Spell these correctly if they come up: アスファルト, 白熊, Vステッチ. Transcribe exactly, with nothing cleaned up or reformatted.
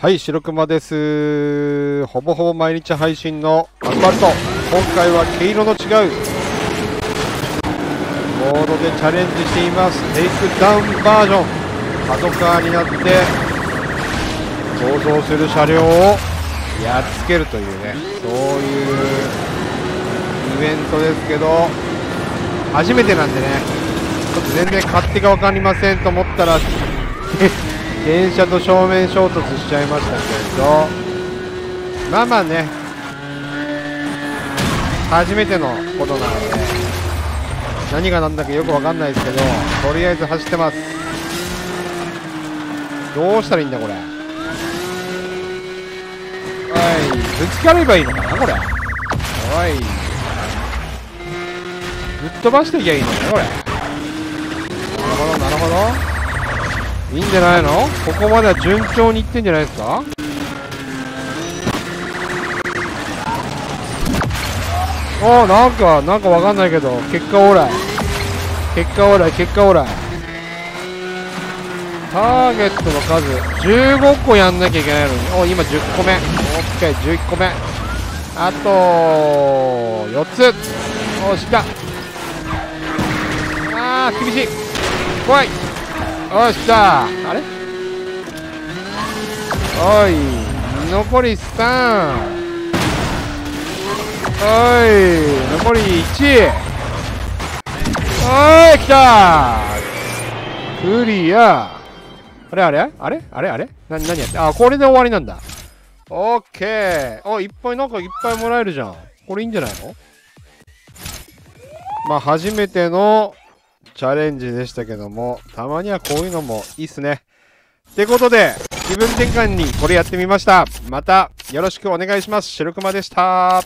はい、白熊です。ほぼほぼ毎日配信のアスファルト。今回は毛色の違うモードでチャレンジしています。テイクダウンバージョン。パトカーになって逃走する車両をやっつけるというね、そういうイベントですけど、初めてなんでね、ちょっと全然勝手が分かりませんと思ったら電車と正面衝突しちゃいましたけれど、まあまあね、初めてのことなので何が何だかよく分かんないですけど、とりあえず走ってます。どうしたらいいんだこれ。おい、ぶつかればいいのかなこれ。おい、ぶっ飛ばしていきゃいいのかなこれ。なるほどなるほど、いいんじゃないの。ここまでは順調にいってんじゃないですか。ああ、なんかなんかわかんないけど結果オーライ、結果オーライ、結果オーライ。ターゲットの数じゅうごこやんなきゃいけないのに、お今じゅっこめ、 OK、 じゅういっこめ、あとよっつ。おしきた。あー厳しい、怖い。よっしゃー、あれ、おい残りさん、おい残りいち、おいきたー、クリア。あれあれあれあれあれ、な何やって、あこれで終わりなんだ。オッケー。あいっぱいなんかいっぱいもらえるじゃん、これいいんじゃないの。まあ初めてのチャレンジでしたけども、たまにはこういうのもいいっすね。ってことで、気分転換にこれやってみました。またよろしくお願いします。白熊でした。